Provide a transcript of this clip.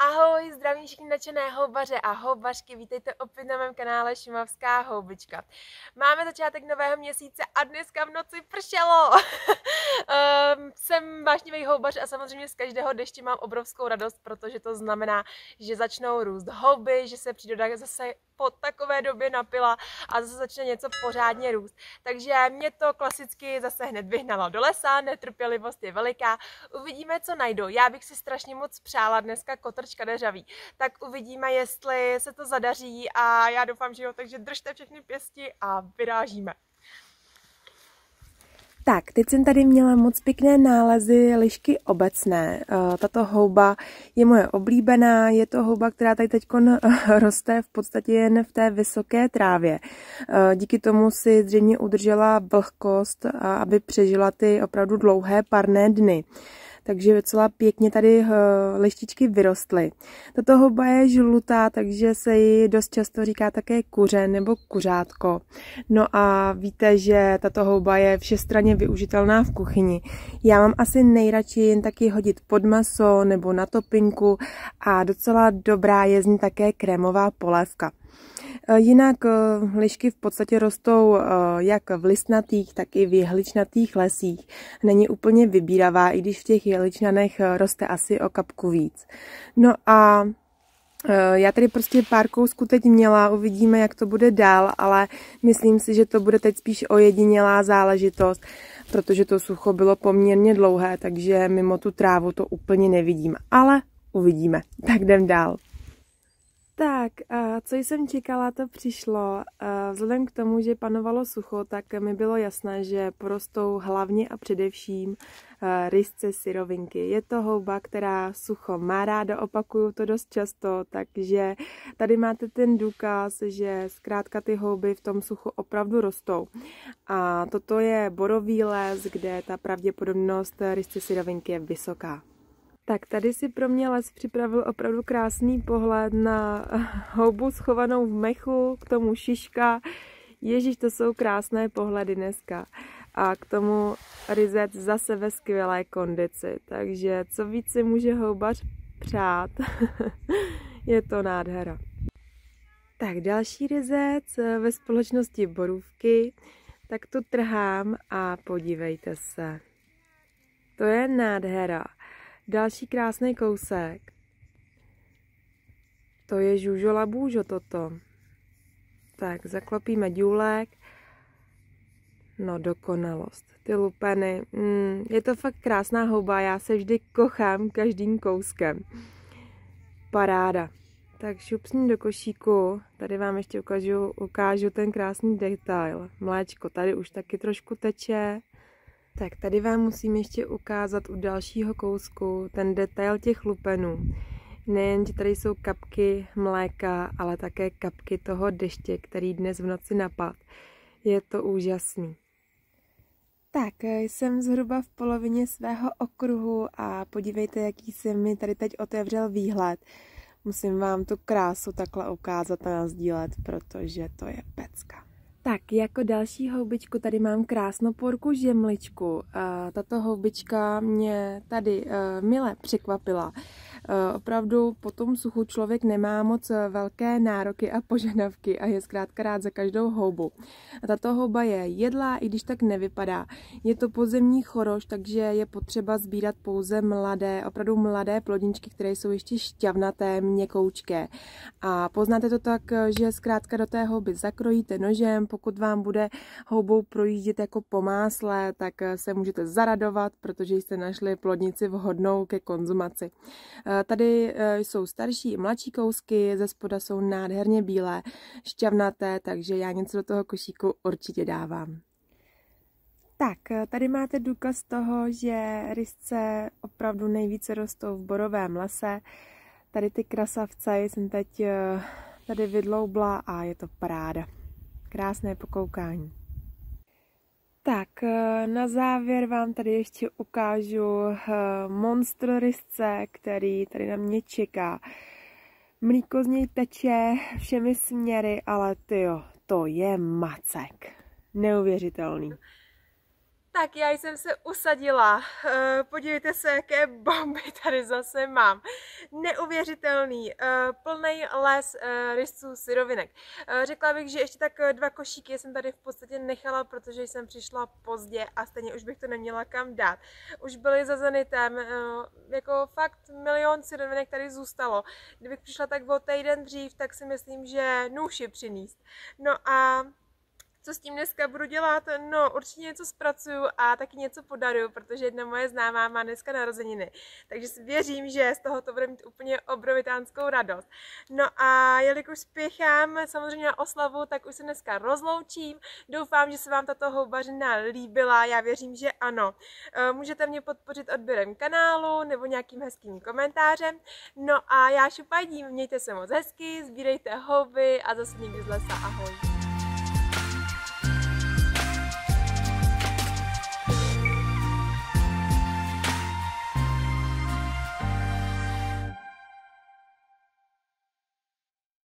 Ahoj, zdravím všichni nadšené houbaře a houbařky, vítejte opět na mém kanále Šumavská houbička. Máme začátek nového měsíce a dneska v noci pršelo. Jsem vášnivý houbař a samozřejmě z každého deště mám obrovskou radost, protože to znamená, že začnou růst houby, že se příroda zase po takové době napila a zase začne něco pořádně růst. Takže mě to klasicky zase hned vyhnalo do lesa, netrpělivost je veliká. Uvidíme, co najdu. Já bych si strašně moc přála dneska kotrčka deřavý. Tak uvidíme, jestli se to zadaří a já doufám, že jo, takže držte všechny pěsti a vyrážíme. Tak, teď jsem tady měla moc pěkné nálezy lišky obecné. Tato houba je moje oblíbená, je to houba, která tady teď roste v podstatě jen v té vysoké trávě. Díky tomu si zřejmě udržela vlhkost, aby přežila ty opravdu dlouhé parné dny. Takže docela pěkně tady lištičky vyrostly. Tato houba je žlutá, takže se jí dost často říká také kuře nebo kuřátko. No a víte, že tato houba je všestranně využitelná v kuchyni. Já mám asi nejradši jen taky hodit pod maso nebo na topinku a docela dobrá je z ní také krémová polévka. Jinak lišky v podstatě rostou jak v listnatých, tak i v jehličnatých lesích. Není úplně vybíravá, i když v těch jehličnanech roste asi o kapku víc. No a já tady prostě pár kousků teď měla, uvidíme, jak to bude dál, ale myslím si, že to bude teď spíš ojedinělá záležitost, protože to sucho bylo poměrně dlouhé, takže mimo tu trávu to úplně nevidím. Ale uvidíme, tak jdem dál. Tak, co jsem čekala, to přišlo. Vzhledem k tomu, že panovalo sucho, tak mi bylo jasné, že porostou hlavně a především ryzce syrovinky. Je to houba, která sucho má ráda, opakuju to dost často, takže tady máte ten důkaz, že zkrátka ty houby v tom suchu opravdu rostou. A toto je borový les, kde ta pravděpodobnost ryzce syrovinky je vysoká. Tak tady si pro mě les připravil opravdu krásný pohled na houbu schovanou v mechu, k tomu šiška. Ježíš, to jsou krásné pohledy dneska. A k tomu ryzec zase ve skvělé kondici. Takže co víc si může houbař přát, je to nádhera. Tak další ryzec ve společnosti borůvky, tak tu trhám a podívejte se. To je nádhera. Další krásný kousek. To je žužolabůžo toto. Tak, zaklopíme důlek. No, dokonalost. Ty lupeny. Je to fakt krásná houba. Já se vždy kochám každým kouskem. Paráda. Tak šupsním do košíku. Tady vám ještě ukážu ten krásný detail. Mléčko tady už taky trošku teče. Tak tady vám musím ještě ukázat u dalšího kousku ten detail těch lupenů. Nejen, že tady jsou kapky mléka, ale také kapky toho deště, který dnes v noci napadl. Je to úžasný. Tak, jsem zhruba v polovině svého okruhu a podívejte, jaký se mi tady teď otevřel výhled. Musím vám tu krásu takhle ukázat a nasdílet, protože to je pecka. Tak, jako další houbičku tady mám krásnoporku žemličku. Tato houbička mě tady mile překvapila. Opravdu po tom suchu člověk nemá moc velké nároky a požadavky a je zkrátka rád za každou houbu. Tato houba je jedlá, i když tak nevypadá. Je to podzemní choroš, takže je potřeba sbírat pouze mladé, opravdu mladé plodničky, které jsou ještě šťavnaté, měkoučké. A poznáte to tak, že zkrátka do té houby zakrojíte nožem. Pokud vám bude houbou projíždět jako po másle, tak se můžete zaradovat, protože jste našli plodnici vhodnou ke konzumaci. Tady jsou starší i mladší kousky, ze spoda jsou nádherně bílé, šťavnaté, takže já něco do toho košíku určitě dávám. Tak, tady máte důkaz toho, že ryzce opravdu nejvíce rostou v borovém lese. Tady ty krasavce jsem teď tady vydloubla a je to paráda. Krásné pokoukání. Tak, na závěr vám tady ještě ukážu monstroryzce, který tady na mě čeká. Mlíko z něj teče všemi směry, ale tyjo, to je macek. Neuvěřitelný. Tak já jsem se usadila, podívejte se, jaké bomby tady zase mám. Neuvěřitelný, plný les ryzců syrovinek. Řekla bych, že ještě tak dva košíky jsem tady v podstatě nechala, protože jsem přišla pozdě a stejně už bych to neměla kam dát. Už byly za zenitem, jako fakt milion syrovinek tady zůstalo. Kdybych přišla tak o týden dřív, tak si myslím, že nůž je přinést. No a co s tím dneska budu dělat? No, určitě něco zpracuju a taky něco podaruju, protože jedna moje známá má dneska narozeniny. Takže věřím, že z toho to bude mít úplně obrovitánskou radost. No a jelikož spěchám samozřejmě na oslavu, tak už se dneska rozloučím. Doufám, že se vám tato houbařina líbila, já věřím, že ano. Můžete mě podpořit odběrem kanálu nebo nějakým hezkým komentářem. No a já šupajdím, mějte se moc hezky, sbírejte houby a zase někdy z lesa, ahoj.